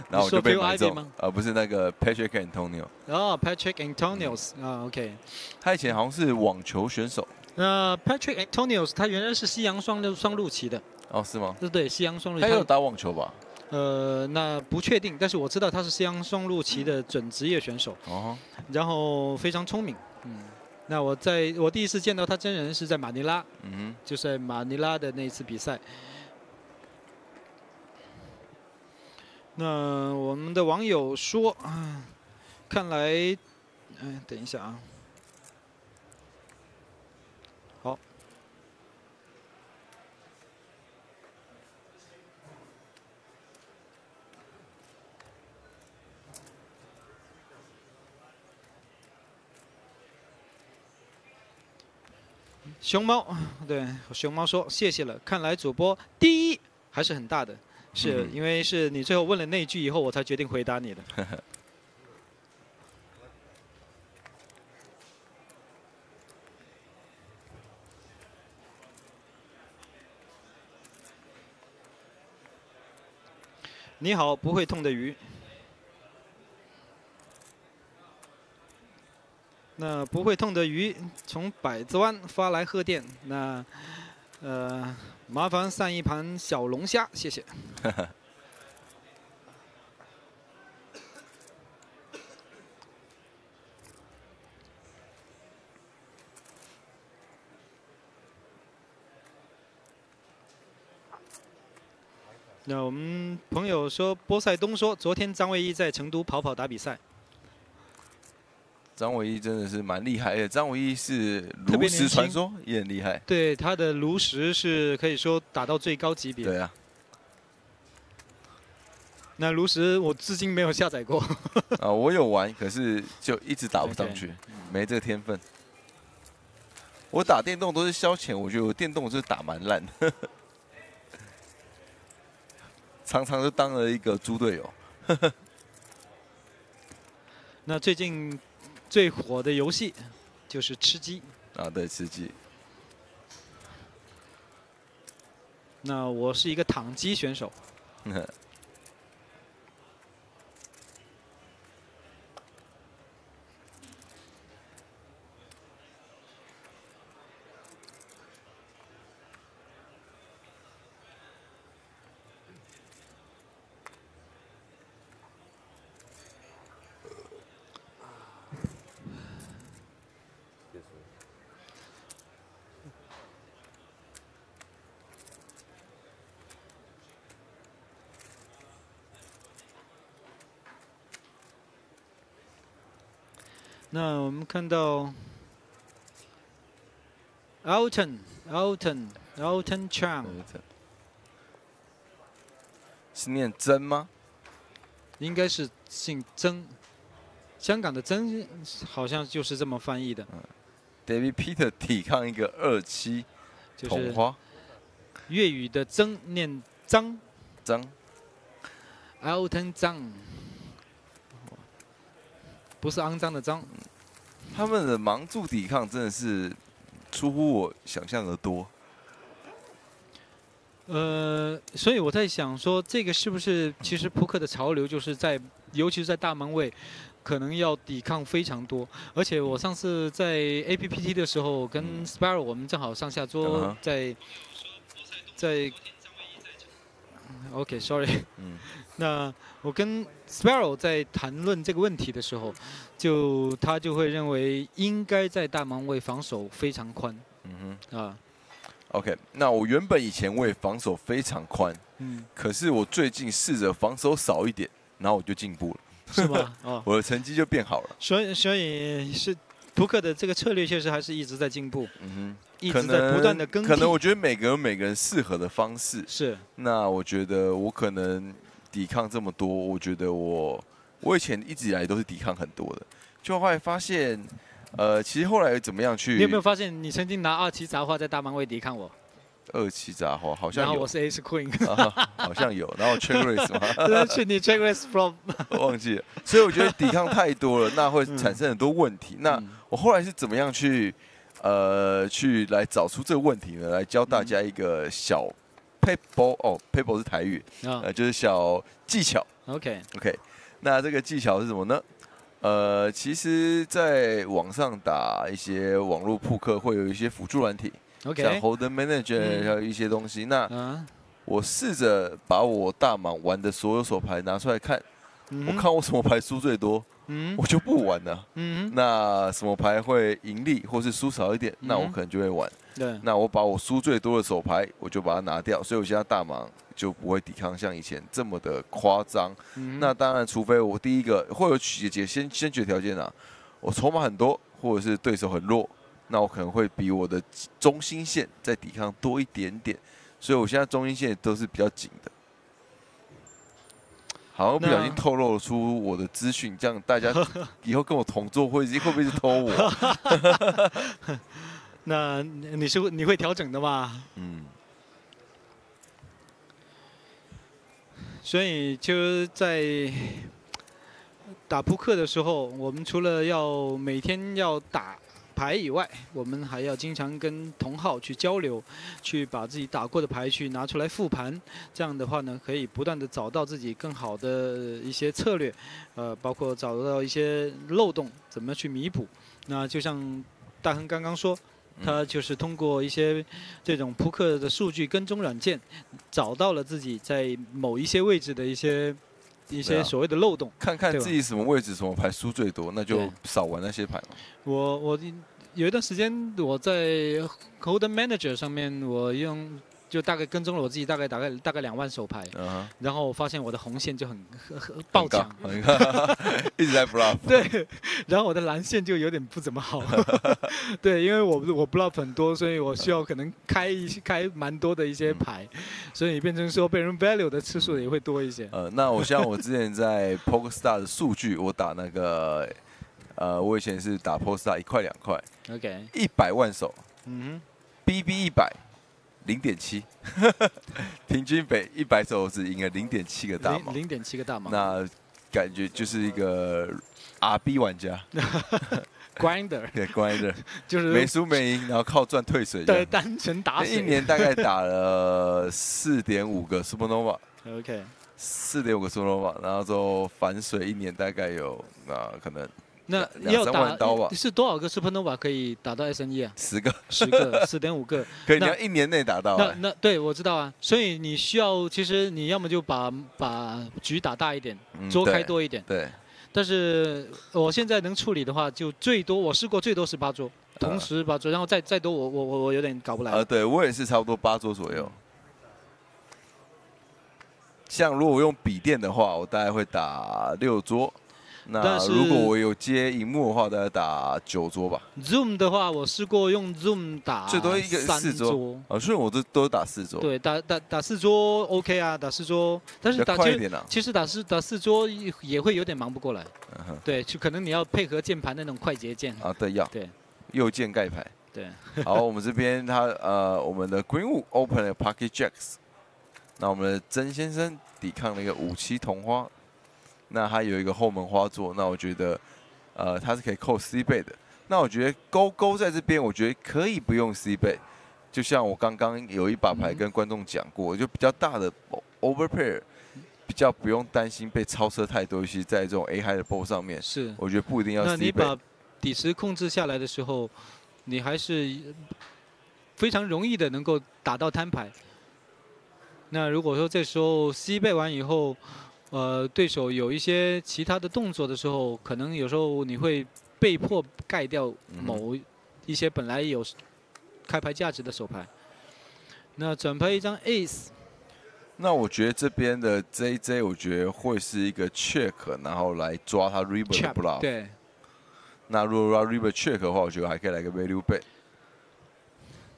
然后我就被买中。啊、呃，不是那个 Patrik Antonius。哦、oh, ，Patrik Antonius 啊、嗯 oh, ，OK。他以前好像是网球选手。那、uh, Patrik Antonius 他原来是西洋双路双路棋的。哦，是吗？对对，西洋双路棋。他有打网球吧？呃，那不确定，但是我知道他是西洋双路棋的准职业选手。哦、嗯。然后非常聪明。嗯。 那我在我第一次见到他真人是在马尼拉，嗯、就是在马尼拉的那一次比赛。 那我们的网友说，啊，看来，哎，等一下啊，好，熊猫，对，熊猫说谢谢了，看来主播第一还是很大的。 是因为是你最后问了那一句以后，我才决定回答你的。你好，不会痛的鱼。那不会痛的鱼从百子湾发来贺电。那。 呃，麻烦上一盘小龙虾，谢谢。那我们朋友说，波塞冬说，昨天张卫一在成都跑跑打比赛。张伟一真的是蛮厉害的，张伟一是炉石传说也很厉害。对，他的炉石是可以说打到最高级别。对啊。那炉石我至今没有下载过。啊，我有玩，可是就一直打不上去， Okay. 没这个天分。我打电动都是消遣，我觉得我电动我是打蛮烂的，常常就当了一个猪队友。那最近。 最火的游戏就是吃鸡啊，对，吃鸡。那我是一个躺鸡选手。那我们看到 Elton Elton Elton Chang 是念曾吗？应该是姓曾，香港的曾好像就是这么翻译的。嗯、David Peter 抵抗一个二七，就是粤语的曾念张张 Elton 张。 不是肮脏的脏，他们的盲注抵抗真的是出乎我想象的多。呃，所以我在想说，这个是不是其实扑克的潮流就是在，尤其是在大盲位，可能要抵抗非常多。而且我上次在 A P P T 的时候，跟 Sparrow 我们正好上下桌在，在在。 OK，sorry。嗯，那我跟 Sparrow 在谈论这个问题的时候，就他就会认为应该在大盲位防守非常宽。嗯哼，啊 ，OK， 那我原本以前我也防守非常宽，嗯，可是我最近试着防守少一点，然后我就进步了，是吗？哦、我的成绩就变好了。所以，所以是扑克的这个策略确实还是一直在进步，嗯哼，一直在不断的更新。可能我觉得每个人每个人适合的方式是。那我觉得我可能抵抗这么多，我觉得我我以前一直以来都是抵抗很多的，就后来发现，呃，其实后来怎么样去？你有没有发现你曾经拿二七杂花在大满位抵抗我？ 二七杂花好像有，然后我是 Ace Queen， 啊、好像有，然后 Check Raise 嘛，去你 Check Raise from， 忘记了，所以我觉得抵抗太多了，那会产生很多问题。嗯、那我后来是怎么样去，呃，去来找出这个问题呢？来教大家一个小 paper 哦 ，paper 是台语，哦、呃，就是小技巧。OK OK， 那这个技巧是什么呢？呃，其实在网上打一些网络扑克会有一些辅助软体。 Okay, 像 Holden Manager 还有一些东西，嗯、那、啊、我试着把我大满玩的所有手牌拿出来看，嗯、我看我什么牌输最多，嗯、我就不玩了。嗯、那什么牌会盈利或是输少一点，嗯、那我可能就会玩。对，那我把我输最多的手牌，我就把它拿掉，所以我现在大满就不会抵抗像以前这么的夸张。嗯、那当然，除非我第一个会有解决先先决条件啊，我筹码很多，或者是对手很弱。 那我可能会比我的中心线再抵抗多一点点，所以我现在中心线都是比较紧的。好像不小心透露出我的资讯，这样大家以后跟我同桌会会不会是偷我？那你是你会调整的吧？嗯。所以就在打扑克的时候，我们除了要每天要打。 牌以外，我们还要经常跟同好去交流，去把自己打过的牌去拿出来复盘。这样的话呢，可以不断的找到自己更好的一些策略，呃，包括找到一些漏洞，怎么去弥补。那就像大亨刚刚说，他就是通过一些这种扑克的数据跟踪软件，找到了自己在某一些位置的一些。 一些所谓的漏洞，看看自己什么位置、什么牌输最多，那就少玩那些牌嘛。我我有一段时间我在 Holden Manager 上面，我用就大概跟踪了我自己大概大概大概两万手牌， uh huh. 然后我发现我的红线就很爆强，一直在 bluff。对，然后我的蓝线就有点不怎么好。对，因为我我 bluff 很多，所以我需要可能开一开蛮多的一些牌。嗯 所以变成说被人 value 的次数也会多一些。呃，那我像我之前在 Poker Star 的数据，我打那个，呃，我以前是打 Poker Star 一块两块 ，OK， 一百万手，嗯 ，B B 一百，零点七，平均每一百手只赢了零点七个大盲，零点七个大盲，那感觉就是一个 R B 玩家。Grinder， 对 Grinder， 就是没输没赢，然后靠赚退水。对，单纯打水。一年大概打了四点五个 Supernova。OK。四点五个 Supernova， 然后就反水一年大概有啊、呃，可能那两三万刀吧。是多少个 Supernova 可以打到 S N E 啊？十个，十个，四点五个。可以，你要一年内打到、欸。那那对我知道啊，所以你需要，其实你要么就把把局打大一点，桌开多一点。嗯、对。对 但是我现在能处理的话，就最多我试过最多是八桌，同时八桌，然后再再多我我我我有点搞不来。呃，对我也是差不多八桌左右。像如果我用笔电的话，我大概会打六桌。那如果我有接荧幕的话，大概打九桌吧。Zoom 的话，我试过用 Zoom 打最多一个四桌，啊，所以我都都打四桌。对，打打打四桌 OK 啊，打四桌，但是打其实其实打四打四桌也会有点忙不过来。对，就可能你要配合键盘那种快捷键。啊，对，要。对，右键盖牌。对。好，我们这边他呃，我们的 Greenwood Open 了 Pocket Jacks， 那我们的曾先生抵抗了一个五七同花。 那他有一个后门花座，那我觉得，呃，他是可以扣 C 倍的。那我觉得勾勾在这边，我觉得可以不用 C 倍。就像我刚刚有一把牌跟观众讲过，就比较大的 over pair， 比较不用担心被超车太多，尤其在这种 A high 的 board 上面。是，我觉得不一定要 C 倍。那你把底池控制下来的时候，你还是非常容易的能够打到摊牌。那如果说这时候 C 倍完以后， 呃，对手有一些其他的动作的时候，可能有时候你会被迫盖掉某一些本来有开牌价值的手牌。那转牌一张 Ace，那我觉得这边的 J J， 我觉得会是一个 check， 然后来抓他 river 的 bluff。对。那如果 river check 的话，我觉得还可以来个 value bet。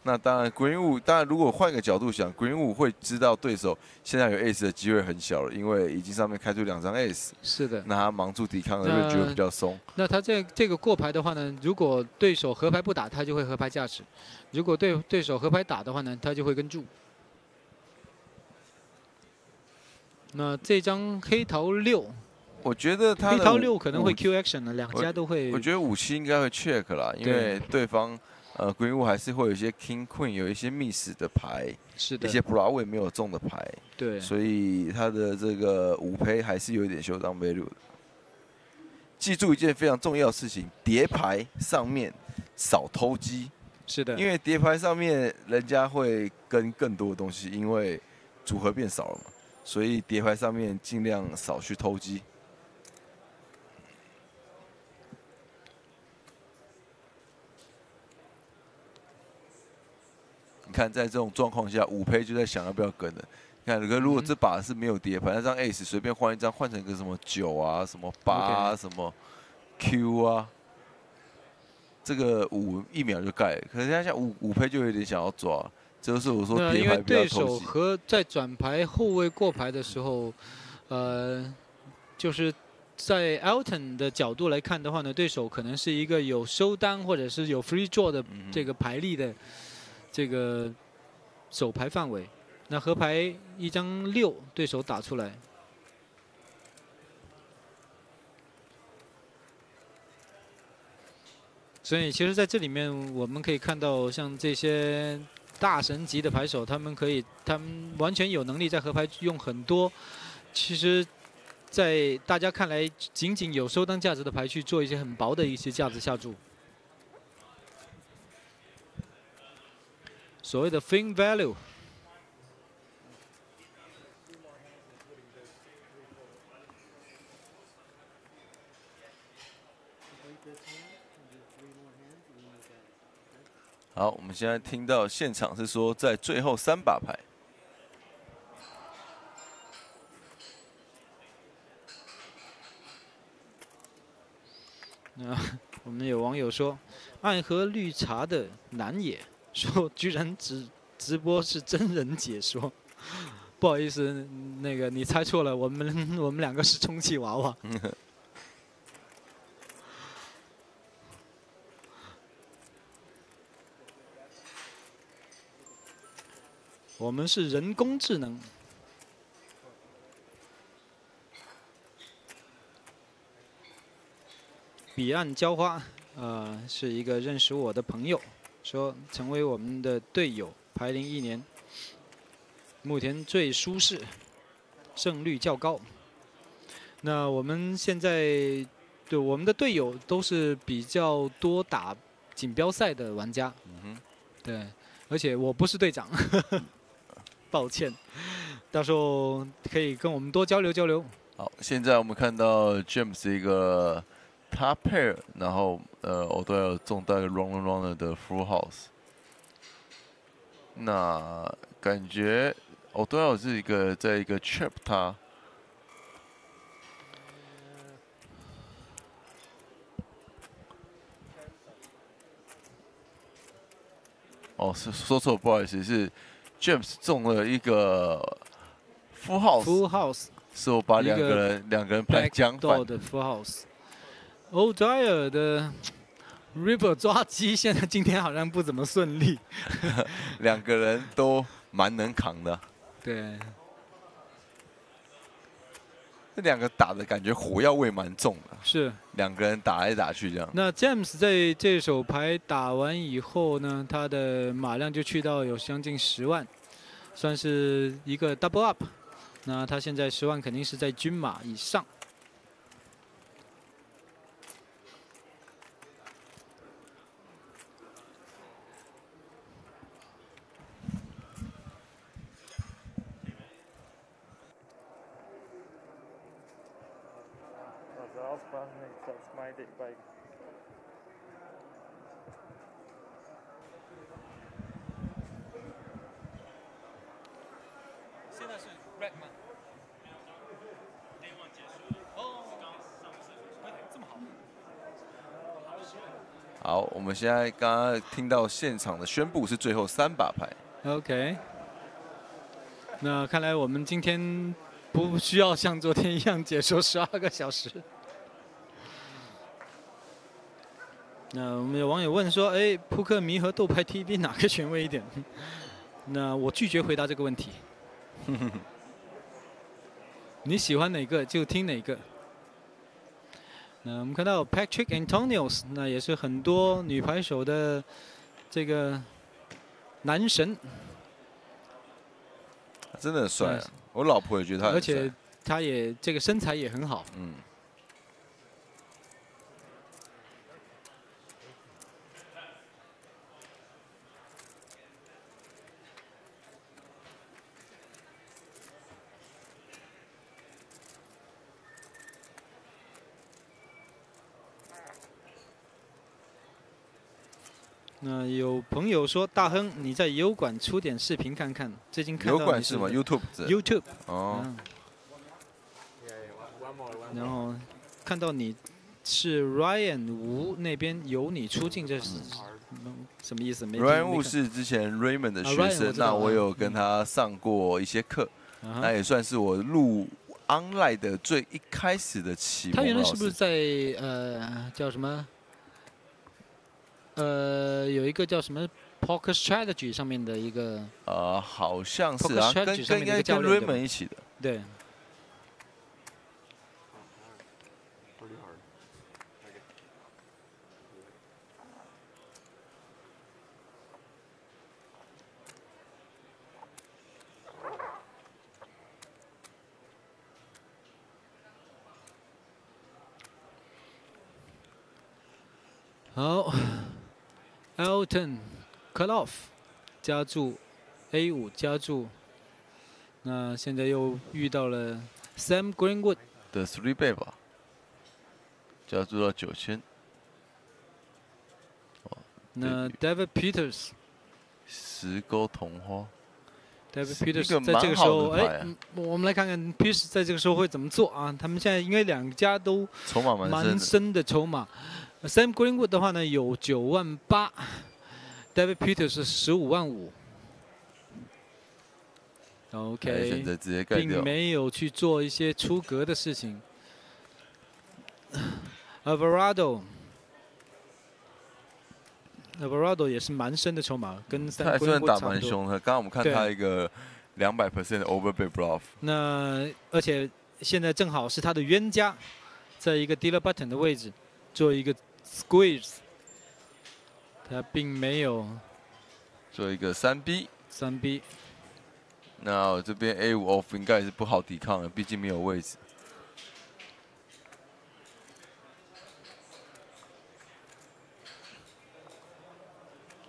那当然 ，Greenwood 当然如果换个角度想 ，Greenwood 会知道对手现在有 ace 的机会很小了，因为已经上面开出两张 ace。是的。那他盲注抵抗的位置会比较松。那他这这个过牌的话呢，如果对手合牌不打，他就会合牌驾驶；如果对对手合牌打的话呢，他就会跟注。 那这张黑桃六，我觉得他黑桃六可能会 Q action 的，两家都会。我觉得五七应该会 check 啦，因为对方呃 Greenwood 还是会有一些 King Queen， 有一些 miss 的牌，是的，一些 Broadway 没有中的牌，对，所以他的这个五胚还是有一点修当 value 的。记住一件非常重要的事情，叠牌上面少偷鸡，是的，因为叠牌上面人家会跟更多的东西，因为组合变少了嘛。 所以叠牌上面尽量少去偷鸡。你看，在这种状况下，五胚就在想要不要跟了。你看，如果这把是没有叠牌，那张 ace 随便换一张，换成个什么九啊、什么八啊、什么 Q 啊，这个五一秒就盖。可是他像五五胚就有点想要抓。 就是我说，因为对手和在转牌后卫过牌的时候，呃，就是在 Elton 的角度来看的话呢，对手可能是一个有收单或者是有 free draw 的这个牌力的这个手牌范围。那合牌一张六，对手打出来。 所以，其实，在这里面，我们可以看到，像这些大神级的牌手，他们可以，他们完全有能力在合牌用很多，其实，在大家看来，仅仅有收单价值的牌去做一些很薄的一些价值下注。所谓的 fin value。 好，我们现在听到现场是说，在最后三把牌，那、啊、我们有网友说，爱喝绿茶的南野说，居然直直播是真人解说，不好意思，那个你猜错了，我们我们两个是充气娃娃。我们是人工智能。彼岸浇花，呃，是一个认识我的朋友，说成为我们的队友，排零一年，目前最舒适，胜率较高。那我们现在对我们的队友都是比较多打锦标赛的玩家，嗯哼，对，而且我不是队长。抱歉，到时候可以跟我们多交流交流。好，现在我们看到 James 一个 top pair， 然后呃，我都要中到一个 runner runner 的 full house。那感觉我都要是一个在一个 trap 他。哦，是说错，不好意思，是。 James 中了一个 full house， full house 是我把两个人两个人拍相反的 full house。O'Dwyer 的 river 抓鸡，现在今天好像不怎么顺利。两个人都蛮能扛的。对。这两个打的感觉火药味蛮重的。是。两个人打来打去这样。那 James 在这手牌打完以后呢，他的马量就去到有将近十万，算是一个 double up。那他现在十万肯定是在均码以上。现在是。好，我们现在刚刚听到现场的宣布是最后三把牌。OK。那看来我们今天不需要像昨天一样解说十二个小时。 那我们有网友问说：“哎，扑克迷和豆牌 T V 哪个权威一点？”那我拒绝回答这个问题。你喜欢哪个就听哪个。那我们看到 Patrik Antonius， 那也是很多女牌手的这个男神，真的很帅、啊。我老婆也觉得他很帅，而且他也这个身材也很好。嗯。 那有朋友说大亨，你在油管出点视频看看。最近看到油管是什么 ？YouTube。YouTube。哦。然后看到你是 Ryan 吴那边有你出镜，这是什么意思？ Ryan 吴是之前 Raymond 的学生，那我有跟他上过一些课，那也算是我录 online 的最一开始的启蒙。他原来是不是在呃叫什么？ 呃，有一个叫什么 Poker Strategy 上面的一个，呃，好像是啊，跟跟应该跟 Raymond 一起的，对。好。 Elton、Kaloff 加注 A 五 加注，那现在又遇到了 Sam Greenwood 的 three bet 吧，加注到九千。那 David Peters 十勾同花 ，David Peters 在这个时候，哎、啊欸，我们来看看 Peters 在这个时候会怎么做啊？他们现在因为两家都筹码蛮深的筹码。 Sam Greenwood 的话呢，有九万八 ，David Peters 是十五万五 ，OK， 选择直接盖掉，并没有去做一些出格的事情。Alvarado，Alvarado 也是蛮深的筹码，跟 Sam Greenwood 打蛮凶的。刚刚我们看他一个两百 percent overbet bluff， 那而且现在正好是他的冤家，在一个 dealer button 的位置。 做一个 squeeze， 他并没有做一个三 B， 三 B。那我这边 A 五 off 应该也是不好抵抗的，毕竟没有位置。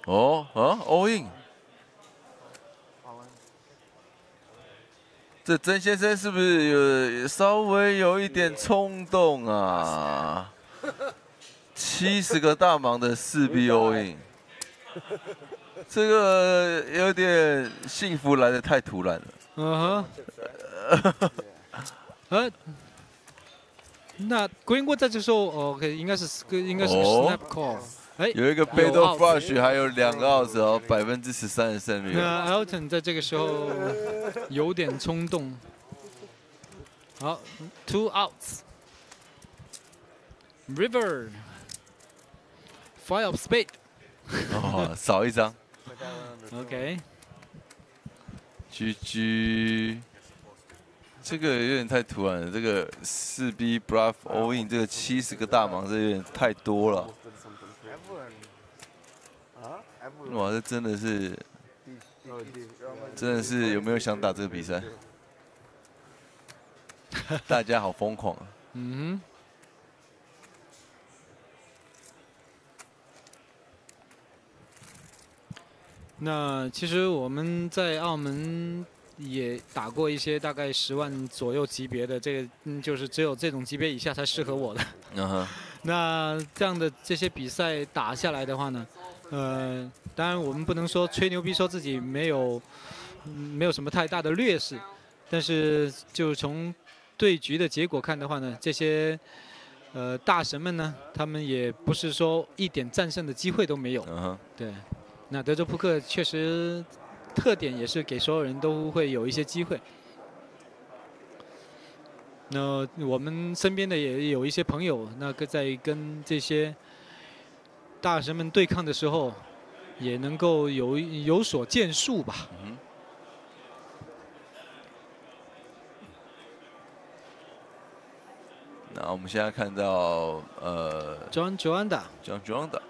哦，啊 ，all in。这曾先生是不是有稍微有一点冲动啊？ 七十个大盲的四 B all in， 这个有点幸福来得太突然了。嗯哼，呃，那 Greenwood 在这时候 ，OK， 应该是应该是 snap call。哎，有一个 Battle Flush， 还有两个 out 哦，百分之十三的胜率。那 Elton 在这个时候有点冲动。好 ，two outs。 River, five of spade。哦，少一张。OK。G G。这个有点太突然了，这个四 B bluff all in， 这个七十个大盲，这有点太多了。哇，这真的是，真的是有没有想打这个比赛？大家好疯狂啊！嗯。 那其实我们在澳门也打过一些大概十万左右级别的，这个嗯，就是只有这种级别以下才适合我的。Uh huh. 那这样的这些比赛打下来的话呢，呃，当然我们不能说吹牛逼，说自己没有、嗯、没有什么太大的劣势，但是就从对局的结果看的话呢，这些呃，大神们呢，他们也不是说一点战胜的机会都没有。Uh huh. 对，那德州扑克确实特点也是给所有人都会有一些机会。那我们身边的也有一些朋友，那个在跟这些大神们对抗的时候，也能够有有所建树吧。Uh huh. 那我们现在看到，呃 ，John Juanda，John Juanda，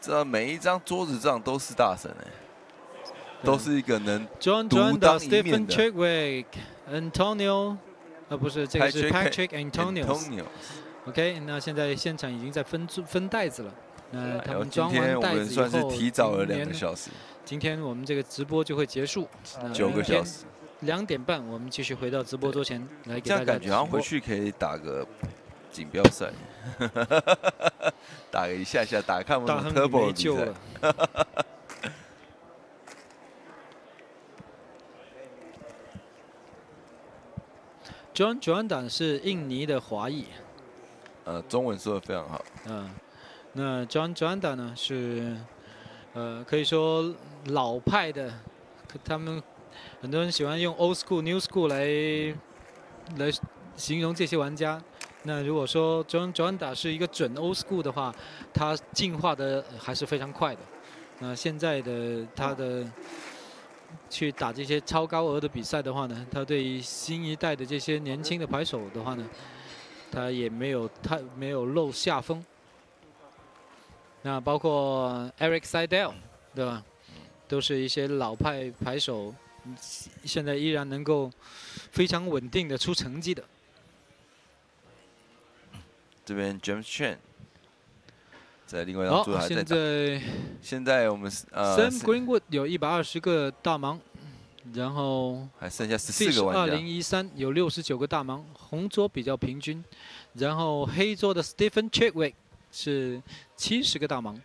这每一张桌子上都是大神哎、欸，都是一个能独当一面的。Stephen Trickey Antonio， 呃、啊，不是，这个是 Patrik Antonius。OK， 那现在现场已经在分分袋子了。那他们装完袋子以后，今天我们算是提早了两个小时。今天我们这个直播就会结束，九个小时。 两点半，我们继续回到直播桌前来给大家。这样感觉好像回去可以打个锦标赛，打一下下，打看我们 turbo 比赛。John Juanda 是印尼的华裔，呃，中文说的非常好。嗯、呃，那 John Juanda 呢是，呃，可以说老派的，他们。 很多人喜欢用 old school、new school 来来形容这些玩家。那如果说 John Juanda 是一个准 old school 的话，他进化的还是非常快的。那现在的他的去打这些超高额的比赛的话呢，他对于新一代的这些年轻的牌手的话呢，他也没有太没有露下风。那包括 Eric Sidel 对吧？都是一些老派牌手。 现在依然能够非常稳定的出成绩的。这边 James Chen 在另外一张桌还在打。现在现在我们呃 Sam Greenwood 有一百二十个大盲，然后还剩下十四个玩家。二零一三有六十九个大盲，红桌比较平均，然后黑桌的 Stephen Trickey 是七十个大盲。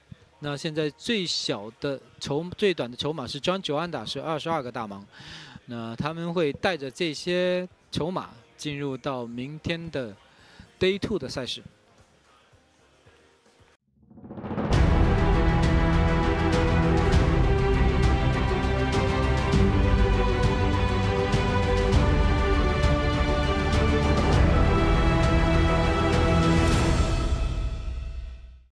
那现在最小的筹最短的筹码是 John Juanda 是二十二个大盲，那他们会带着这些筹码进入到明天的 Day Two 的赛事。